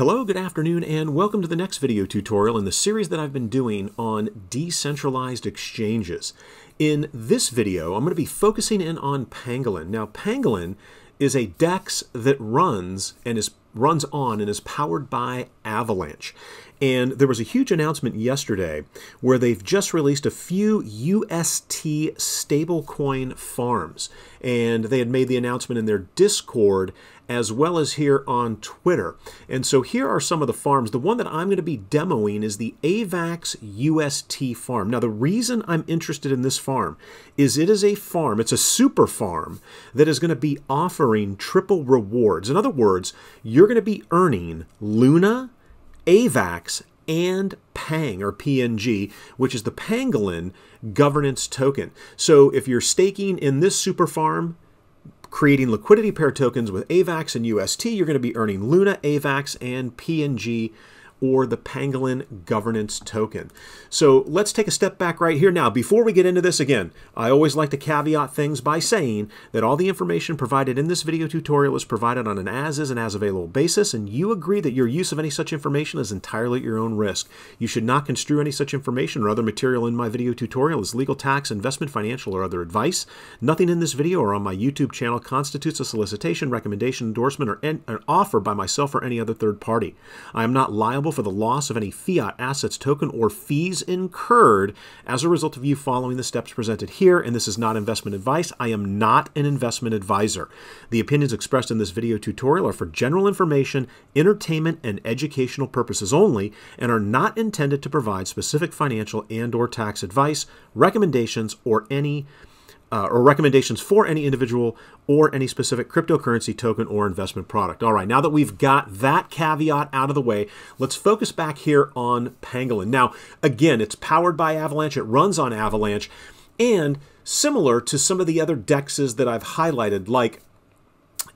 Hello, good afternoon, and welcome to the next video tutorial in the series that I've been doing on decentralized exchanges. In this video, I'm going to be focusing in on Pangolin. Now, Pangolin is a DEX that runs on and is powered by Avalanche. And there was a huge announcement yesterday where they've just released a few UST stablecoin farms. And they had made the announcement in their Discord as well as here on Twitter. And so here are some of the farms. The one that I'm going to be demoing is the AVAX UST farm. Now, the reason I'm interested in this farm is it is a farm, it's a super farm that is going to be offering triple rewards. In other words, you're going to be earning Luna, AVAX, and PANG, or PNG, which is the Pangolin governance token. So if you're staking in this super farm, creating liquidity pair tokens with AVAX and UST, you're going to be earning Luna, AVAX, and PNG, or the Pangolin governance token. So let's take a step back right here. Now, before we get into this again, I always like to caveat things by saying that all the information provided in this video tutorial is provided on an as-is and as-available basis, and you agree that your use of any such information is entirely at your own risk. You should not construe any such information or other material in my video tutorial as legal, tax, investment, financial, or other advice. Nothing in this video or on my YouTube channel constitutes a solicitation, recommendation, endorsement, or an offer by myself or any other third party. I am not liable for the loss of any fiat assets, token, or fees incurred as a result of you following the steps presented here, and this is not investment advice. I am not an investment advisor. The opinions expressed in this video tutorial are for general information, entertainment, and educational purposes only, and are not intended to provide specific financial and or tax advice, recommendations, or recommendations for any individual or any specific cryptocurrency, token, or investment product. All right, now that we've got that caveat out of the way, let's focus back here on Pangolin. Now, again, it's powered by Avalanche. It runs on Avalanche. And similar to some of the other DEXs that I've highlighted, like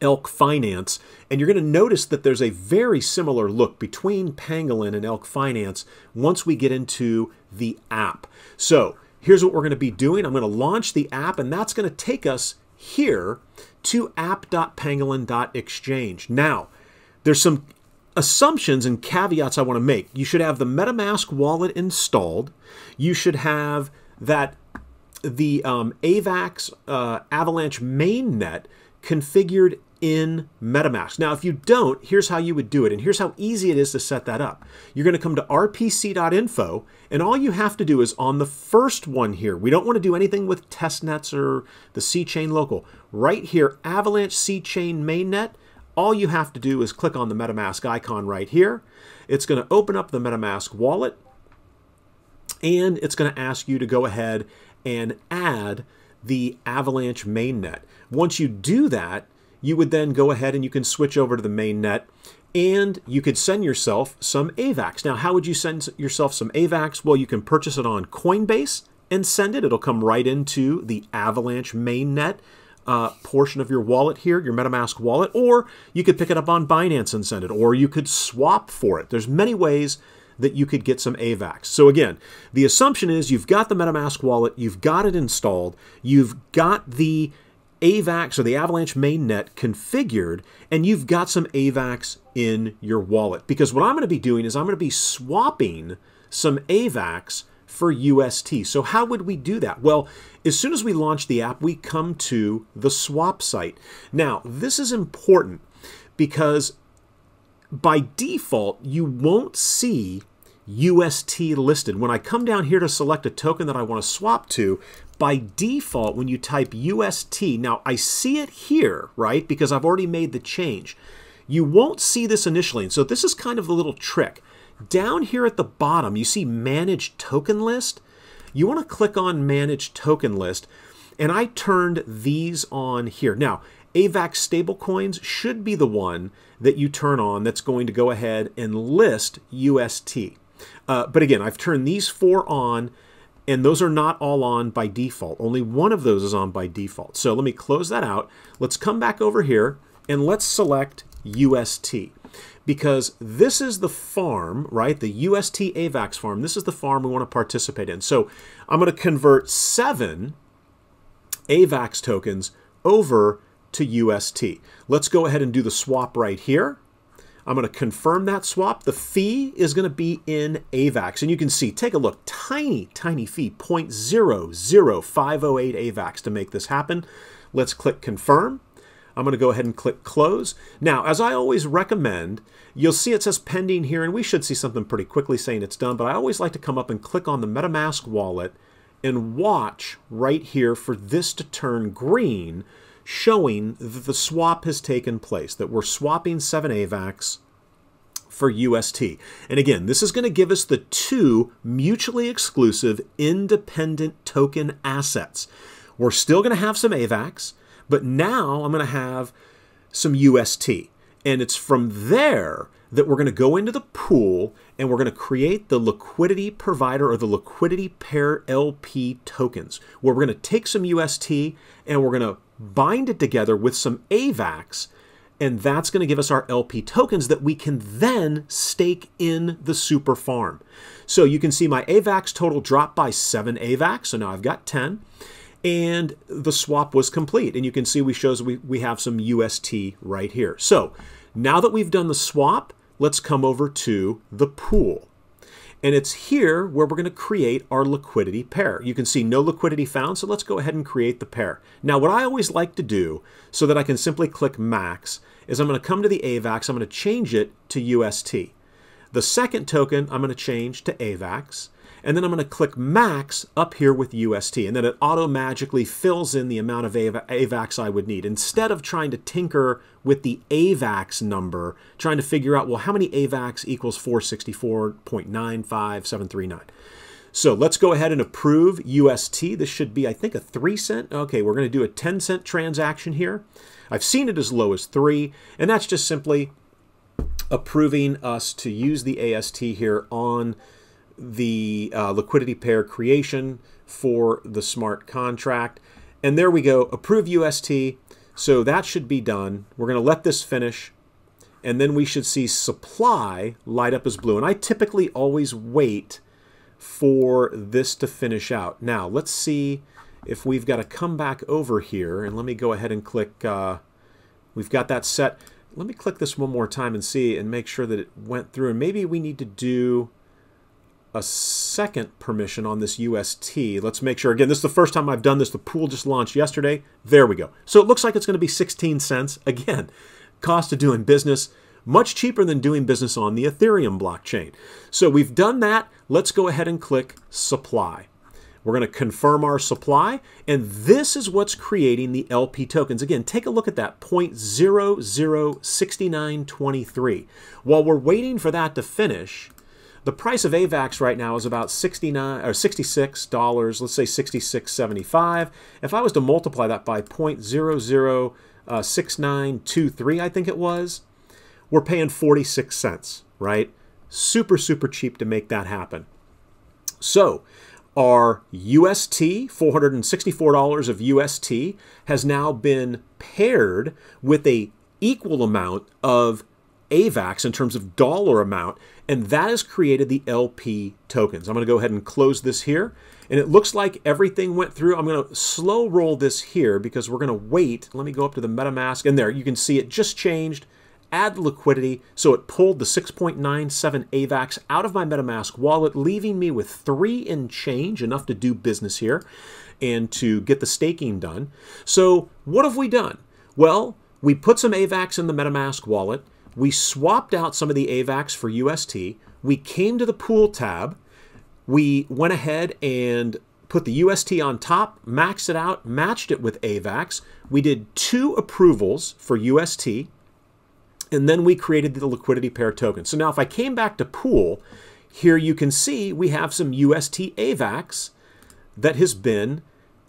Elk Finance, and you're going to notice that there's a very similar look between Pangolin and Elk Finance once we get into the app. So here's what we're going to be doing. I'm going to launch the app, and that's going to take us here to app.pangolin.exchange. Now, there's some assumptions and caveats I want to make. You should have the MetaMask wallet installed. You should have that the AVAX Avalanche mainnet configured in MetaMask. Now, if you don't, here's how you would do it, and here's how easy it is to set that up. You're going to come to rpc.info, and all you have to do is on the first one here, we don't want to do anything with testnets or the C-chain local. Right here, Avalanche C-chain mainnet, all you have to do is click on the MetaMask icon right here. It's going to open up the MetaMask wallet, and it's going to ask you to go ahead and add the Avalanche mainnet. Once you do that, you would then go ahead and you can switch over to the mainnet, and you could send yourself some AVAX. Now, how would you send yourself some AVAX? Well, you can purchase it on Coinbase and send it. It'll come right into the Avalanche mainnet portion of your wallet here, your MetaMask wallet, or you could pick it up on Binance and send it, or you could swap for it. There's many ways that you could get some AVAX. So again, the assumption is you've got the MetaMask wallet, you've got it installed, you've got the AVAX or the Avalanche mainnet configured, and you've got some AVAX in your wallet. Because what I'm going to be doing is I'm going to be swapping some AVAX for UST. So how would we do that? Well, as soon as we launch the app, we come to the swap site. Now, this is important because by default, you won't see UST listed. When I come down here to select a token that I want to swap to, by default, when you type UST, now I see it here, right, because I've already made the change. You won't see this initially, and so this is kind of the little trick. Down here at the bottom, you see Manage Token List. You want to click on Manage Token List, and I turned these on here. Now, AVAX stablecoins should be the one that you turn on that's going to go ahead and list UST. But again, I've turned these four on, and those are not all on by default. Only one of those is on by default. So let me close that out. Let's come back over here, and let's select UST, because this is the farm, right? The UST AVAX farm. This is the farm we want to participate in. So I'm going to convert 7 AVAX tokens over to UST. Let's go ahead and do the swap right here. I'm going to confirm that swap. The fee is going to be in AVAX. And you can see, take a look, tiny, tiny fee, 0.00508 AVAX to make this happen. Let's click confirm. I'm going to go ahead and click close. Now, as I always recommend, you'll see it says pending here, and we should see something pretty quickly saying it's done, but I always like to come up and click on the MetaMask wallet and watch right here for this to turn green, showing that the swap has taken place, that we're swapping 7 AVAX for UST. And again, this is going to give us the 2 mutually exclusive independent token assets. We're still going to have some AVAX, but now I'm going to have some UST. And it's from there that we're going to go into the pool and we're going to create the liquidity provider or the liquidity pair LP tokens, where we're going to take some UST and we're going to bind it together with some AVAX. And that's going to give us our LP tokens that we can then stake in the super farm. So you can see my AVAX total dropped by 7 AVAX. So now I've got 10. And the swap was complete. And you can see we shows we have some UST right here. So now that we've done the swap, let's come over to the pool. And it's here where we're going to create our liquidity pair. You can see no liquidity found, so let's go ahead and create the pair. Now, what I always like to do so that I can simply click max is I'm going to come to the AVAX. I'm going to change it to UST. The second token I'm going to change to AVAX. And then I'm going to click max up here with UST, and then it auto-magically fills in the amount of AVAX I would need. Instead of trying to tinker with the AVAX number, trying to figure out, well, how many AVAX equals 464.95739. So let's go ahead and approve UST. This should be, I think, a 3 cent. Okay, we're going to do a 10 cent transaction here. I've seen it as low as 3, and that's just simply approving us to use the AST here on the liquidity pair creation for the smart contract. And there we go, approve UST. So that should be done. We're going to let this finish. And then we should see supply light up as blue. And I typically always wait for this to finish out. Now, let's see if we've got to come back over here. And let me go ahead and click. We've got that set. Let me click this one more time and see and make sure that it went through. And maybe we need to do a second permission on this UST. Let's make sure, again, this is the first time I've done this. The pool just launched yesterday. There we go. So it looks like it's going to be 16 cents. Again, cost of doing business, much cheaper than doing business on the Ethereum blockchain. So we've done that. Let's go ahead and click supply. We're going to confirm our supply, and this is what's creating the LP tokens. Again, take a look at that, 0.006923. While we're waiting for that to finish, the price of AVAX right now is about $66, let's say $66.75. If I was to multiply that by 0.006923, I think it was, we're paying 46 cents, right? Super, super cheap to make that happen. So our UST, $464 of UST, has now been paired with an equal amount of AVAX in terms of dollar amount, and that has created the LP tokens. I'm going to go ahead and close this here, and it looks like everything went through. I'm going to slow roll this here because we're going to wait. Let me go up to the MetaMask, and there you can see it just changed. Add liquidity, so it pulled the 6.97 AVAX out of my MetaMask wallet, leaving me with 3 in change, enough to do business here and to get the staking done. So what have we done? Well, we put some AVAX in the MetaMask wallet. We swapped out some of the AVAX for UST. We came to the pool tab. We went ahead and put the UST on top, maxed it out, matched it with AVAX. We did 2 approvals for UST, and then we created the liquidity pair token. So now if I came back to pool, here you can see we have some UST AVAX that has been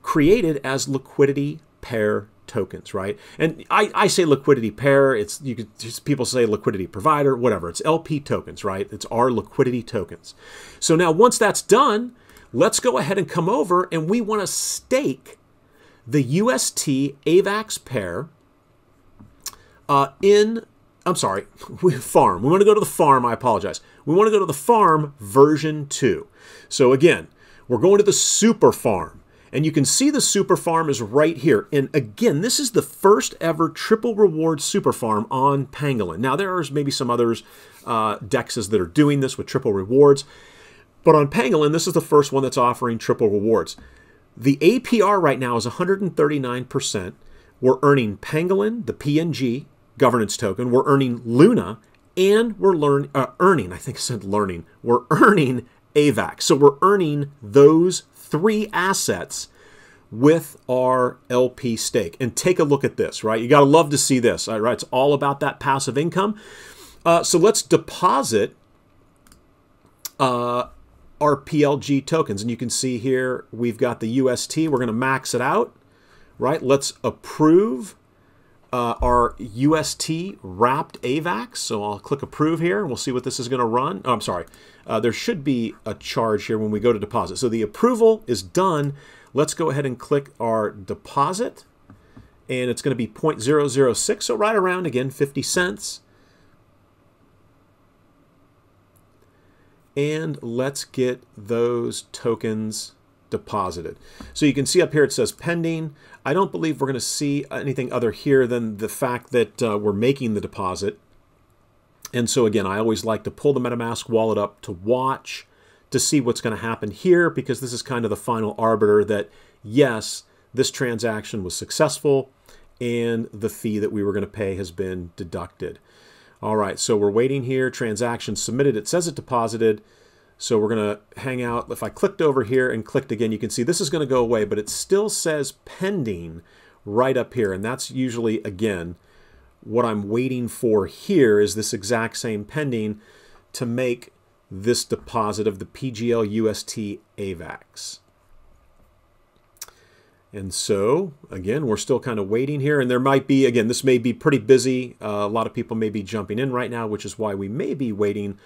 created as liquidity pair tokens, right? And I say liquidity pair, it's, you could just, people say liquidity provider, whatever. It's LP tokens, right? It's our liquidity tokens. So now once that's done, let's go ahead and come over, and we want to stake the UST AVAX pair farm. We want to go to the farm. I apologize. We want to go to the farm version 2. So again, we're going to the super farm. And you can see the super farm is right here. And again, this is the first ever triple reward super farm on Pangolin. Now, there are maybe some others DEXs that are doing this with triple rewards. But on Pangolin, this is the first one that's offering triple rewards. The APR right now is 139%. We're earning Pangolin, the PNG governance token. We're earning Luna, and we're earning AVAX. So we're earning those three assets with our LP stake. And take a look at this, right? You got to love to see this, all right? It's all about that passive income. So let's deposit our PLG tokens. And you can see here, we've got the UST. We're going to max it out, right? Let's approve our UST wrapped AVAX. So I'll click approve here and we'll see what this is going to run. Oh, I'm sorry. There should be a charge here when we go to deposit. So the approval is done. Let's go ahead and click our deposit. And it's going to be 0.006. So right around, again, 50 cents. And let's get those tokens deposited. So you can see up here it says pending. I don't believe we're going to see anything other here than the fact that we're making the deposit. And so again, I always like to pull the MetaMask wallet up to watch, to see what's going to happen here, because this is kind of the final arbiter that, yes, this transaction was successful and the fee that we were going to pay has been deducted. All right, so we're waiting here. Transaction submitted. It says it deposited. So we're going to hang out. If I clicked over here and clicked again, you can see this is going to go away, but it still says pending right up here. And that's usually, again, what I'm waiting for here is this exact same pending to make this deposit of the PGL UST AVAX. And so, again, we're still kind of waiting here. And there might be, again, this may be pretty busy. A lot of people may be jumping in right now, which is why we may be waiting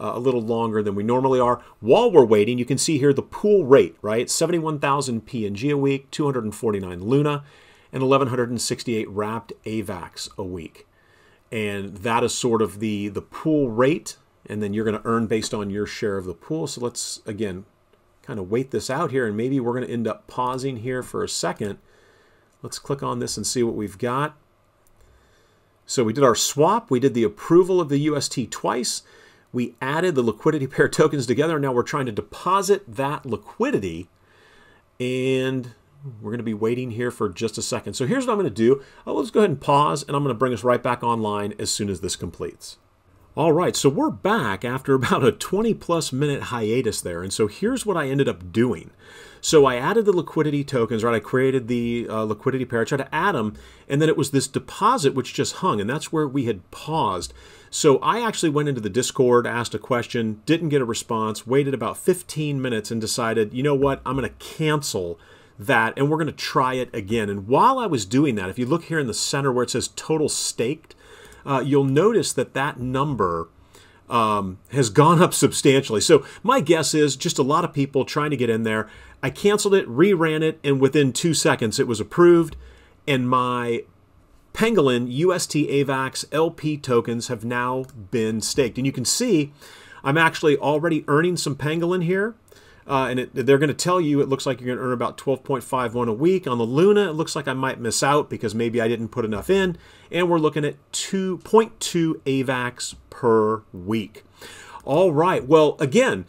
a little longer than we normally are. While we're waiting, you can see here the pool rate, right? 71,000 PNG a week, 249 Luna, and 1,168 wrapped AVAX a week. And that is sort of the pool rate. And then you're going to earn based on your share of the pool. So let's, again, kind of wait this out here, and maybe we're going to end up pausing here for a second. Let's click on this and see what we've got. So we did our swap, we did the approval of the UST twice, we added the liquidity pair tokens together. Now we're trying to deposit that liquidity, and we're going to be waiting here for just a second. So here's what I'm going to do. Let's go ahead and pause, and I'm going to bring us right back online as soon as this completes. All right, so we're back after about a 20-plus-minute hiatus there, and so here's what I ended up doing. So I added the liquidity tokens, right? I created the liquidity pair. I tried to add them, and then it was this deposit which just hung, and that's where we had paused. So I actually went into the Discord, asked a question, didn't get a response, waited about 15 minutes, and decided, you know what, I'm going to cancel that, and we're going to try it again. And while I was doing that, if you look here in the center where it says total staked, you'll notice that that number has gone up substantially. So my guess is just a lot of people trying to get in there. I canceled it, reran it, and within 2 seconds it was approved. And my Pangolin UST AVAX LP tokens have now been staked. And you can see I'm actually already earning some Pangolin here. And they're going to tell you it looks like you're going to earn about 12.51 a week. On the Luna, it looks like I might miss out because maybe I didn't put enough in. And we're looking at 2.2 AVAX per week. All right. Well, again,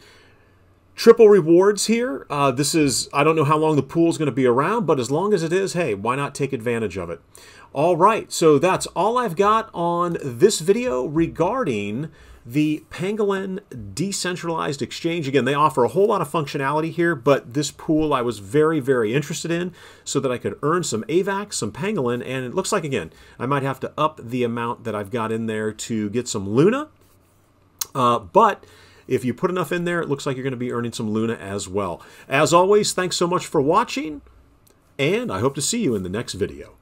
triple rewards here. This is, I don't know how long the pool is going to be around, but as long as it is, hey, why not take advantage of it? All right. So that's all I've got on this video regarding the Pangolin decentralized exchange. Again, they offer a whole lot of functionality here, but this pool I was very, very interested in so that I could earn some AVAX, some Pangolin, and it looks like, again, I might have to up the amount that I've got in there to get some Luna. But if you put enough in there, it looks like you're going to be earning some Luna as well. As always, thanks so much for watching, and I hope to see you in the next video.